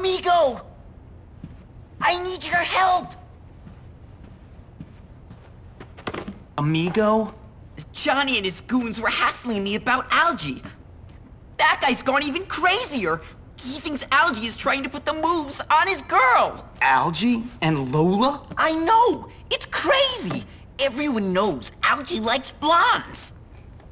Amigo! I need your help! Amigo? Johnny and his goons were hassling me about Algie. That guy's gone even crazier. He thinks Algie is trying to put the moves on his girl. Algie and Lola? I know! It's crazy! Everyone knows Algie likes blondes.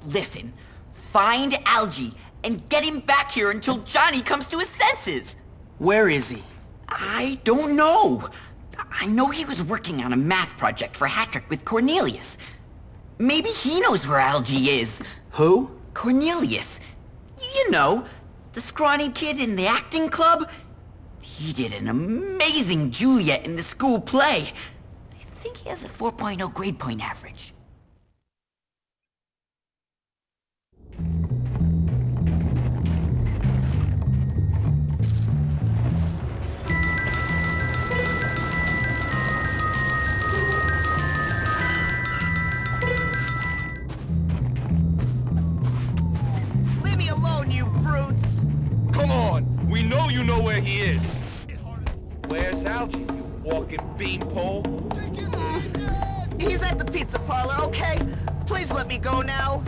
Listen, find Algie and get him back here until Johnny comes to his senses. Where is he? I don't know. I know he was working on a math project for Hattrick with Cornelius. Maybe he knows where Algie is. Who? Cornelius. You know, the scrawny kid in the acting club. He did an amazing Juliet in the school play. I think he has a 4.0 grade point average. Leave me alone, you brutes! Come on! We know you know where he is! Where's Algie, you walking beanpole? He's at the pizza parlor, okay? Please let me go now.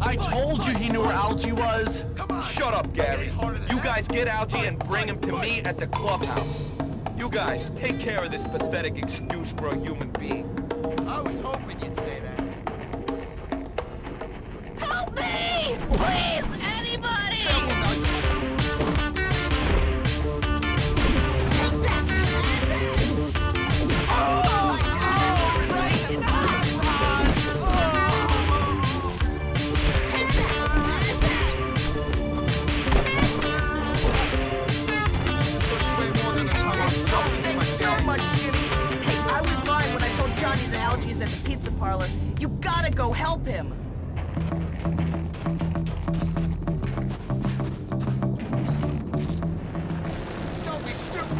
I told you he knew where Algie was. Come on. Shut up, Gary. You guys get Algie and bring him to me at the clubhouse. You guys, take care of this pathetic excuse for a human being. I was hoping you'd say that. Help me! Please, anybody! Take that! Oh! Johnny, the Algie's at the pizza parlor. You gotta go help him! Don't be stupid!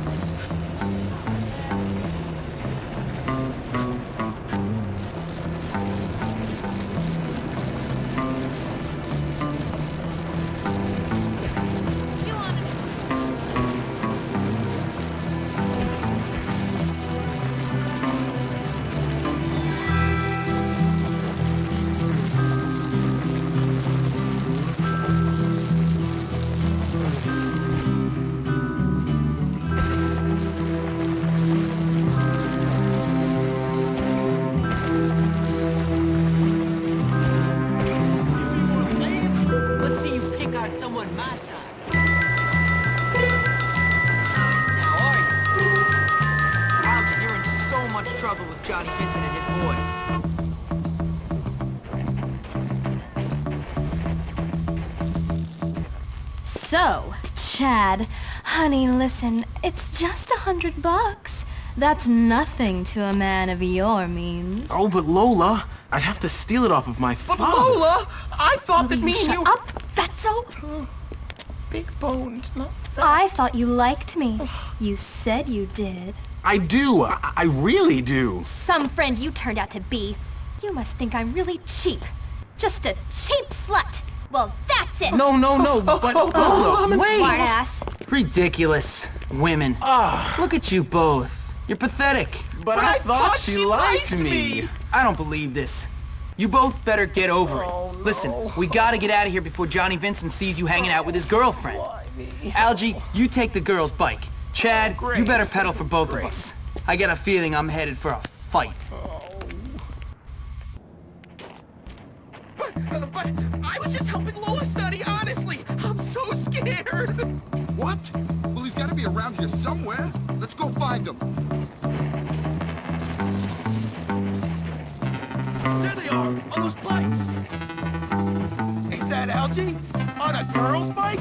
Johnny Vincent and his boys. So, Chad, honey, listen, it's just $100. That's nothing to a man of your means. Oh, but Lola, I'd have to steal it off of my father. But Lola, I thought that me and you... Shut up, fatso! Big-boned, not fat. I thought you liked me. You said you did. I do. I really do. Some friend you turned out to be. You must think I'm really cheap. Just a cheap slut. Well, that's it. No, but... wait. Smart ass. Ridiculous. Women. Look at you both. You're pathetic. But I thought she liked me. I don't believe this. You both better get over it. Listen, we gotta get out of here before Johnny Vincent sees you hanging out with his girlfriend. Algie, you take the girl's bike. Chad, you better pedal for both of us. I got a feeling I'm headed for a fight. But I was just helping Lola study, honestly. I'm so scared. What? Well, he's gotta be around here somewhere. Let's go find him. There they are, on those bikes. Is that Algie? On a girl's bike?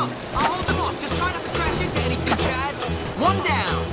I'll hold them off. Just try not to crash into anything, Chad. One down.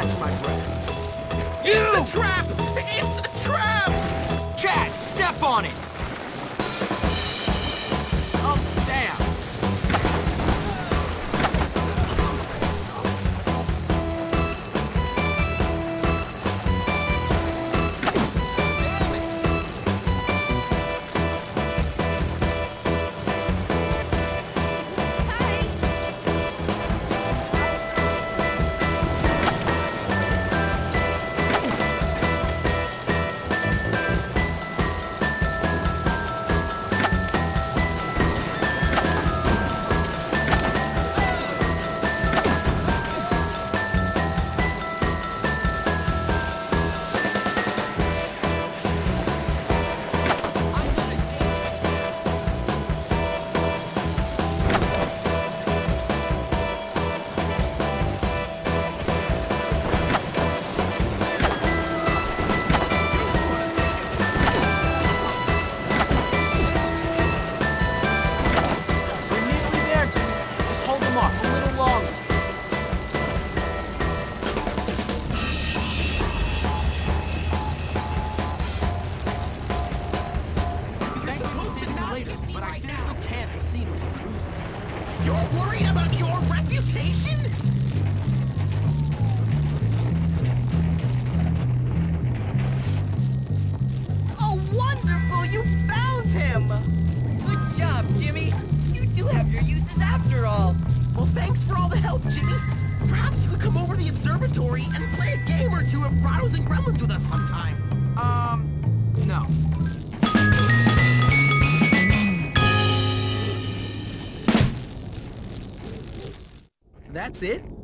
catch my breath. You! It's a trap! It's a trap! Chad, step on it! Oh, damn. That's it?